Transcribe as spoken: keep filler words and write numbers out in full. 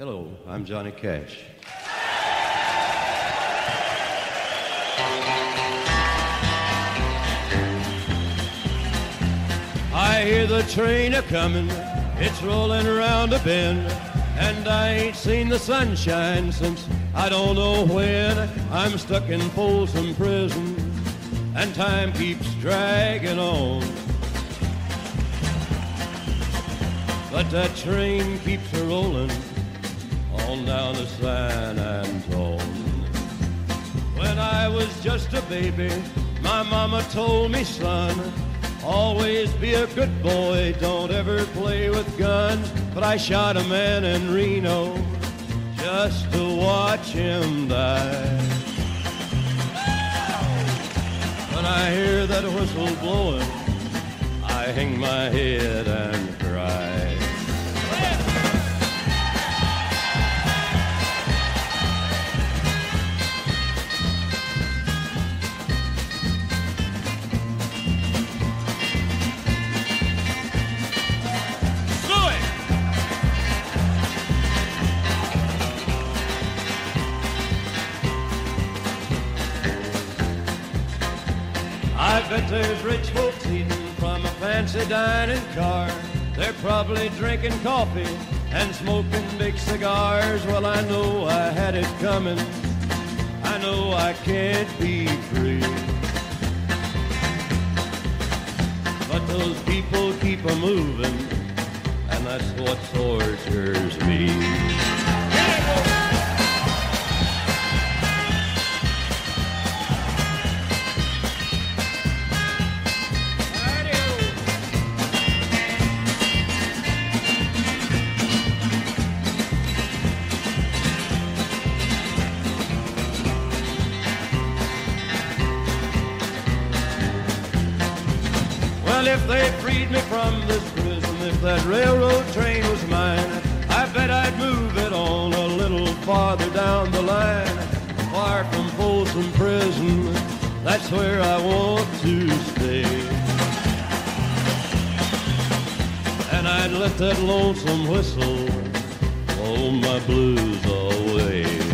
Hello, I'm Johnny Cash. I hear the train a-comin', it's rollin' around a bend, and I ain't seen the sunshine since I don't know when. I'm stuck in Folsom Prison, and time keeps draggin' on, but that train keeps a-rollin' on down to San Antone. When I was just a baby, my mama told me, son, always be a good boy, don't ever play with guns. But I shot a man in Reno just to watch him die. When I hear that whistle blowing, I hang my head and cry. I bet there's rich folks eating from a fancy dining car. They're probably drinking coffee and smoking big cigars. Well, I know I had it coming. I know I can't be free, but those people keep a-moving, and that's what tortures me. Well, if they freed me from this prison, if that railroad train was mine, I bet I'd move it on a little farther down the line. Far from Folsom Prison, that's where I want to stay. And I'd let that lonesome whistle blow my blues away.